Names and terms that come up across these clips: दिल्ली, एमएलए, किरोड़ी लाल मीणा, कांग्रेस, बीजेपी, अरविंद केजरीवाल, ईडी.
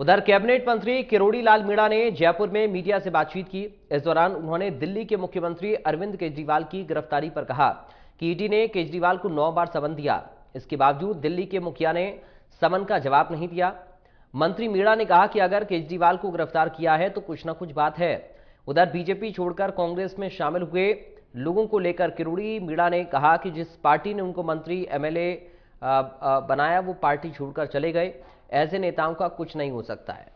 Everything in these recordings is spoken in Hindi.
उधर कैबिनेट मंत्री किरोड़ी लाल मीणा ने जयपुर में मीडिया से बातचीत की। इस दौरान उन्होंने दिल्ली के मुख्यमंत्री अरविंद केजरीवाल की गिरफ्तारी पर कहा कि ईडी ने केजरीवाल को 9 बार समन दिया, इसके बावजूद दिल्ली के मुखिया ने समन का जवाब नहीं दिया। मंत्री मीणा ने कहा कि अगर केजरीवाल को गिरफ्तार किया है तो कुछ ना कुछ बात है। उधर बीजेपी छोड़कर कांग्रेस में शामिल हुए लोगों को लेकर किरोड़ी मीणा ने कहा कि जिस पार्टी ने उनको मंत्री एमएलए बनाया वो पार्टी छोड़कर चले गए, ऐसे नेताओं का कुछ नहीं हो सकता है।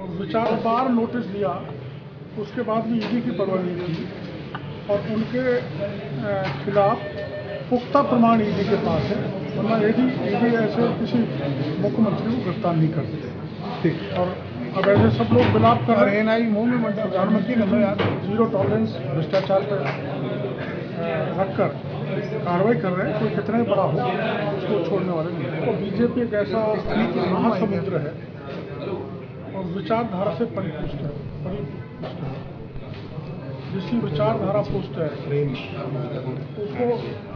और विचार नोटिस लिया, उसके बाद भी ईडी की परवाह नहीं की और उनके खिलाफ पुख्ता प्रमाण ईडी के पास है, वरना ईडी ऐसे किसी मुख्यमंत्री को गिरफ्तार नहीं कर सकते। और अब ऐसे सब लोग विलाप कर रहे हैं, मुंह में प्रधानमंत्री ने जीरो टॉलरेंस भ्रष्टाचार पर रखकर कार्रवाई कर रहे हैं, कोई कितना ही बड़ा हो उसको छोड़ने वाले नहीं। तो बीजेपी एक ऐसा महासमुद्र है और विचारधारा से परिपुष्ट है। जिसकी विचारधारा पुष्ट है उसको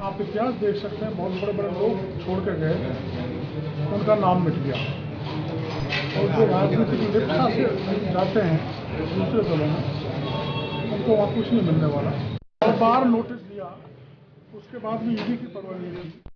आप इतिहास देख सकते हैं, बहुत बड़े बड़े लोग छोड़ के गए, उनका नाम मिट गया। और जो राजनीतिक लिप्सा से जाते हैं दूसरे दलों में, उनको वहाँ कुछ नहीं मिलने वाला। 9 बार नोटिस लिया, उसके बाद भी ईडी की परवाह नहीं थी।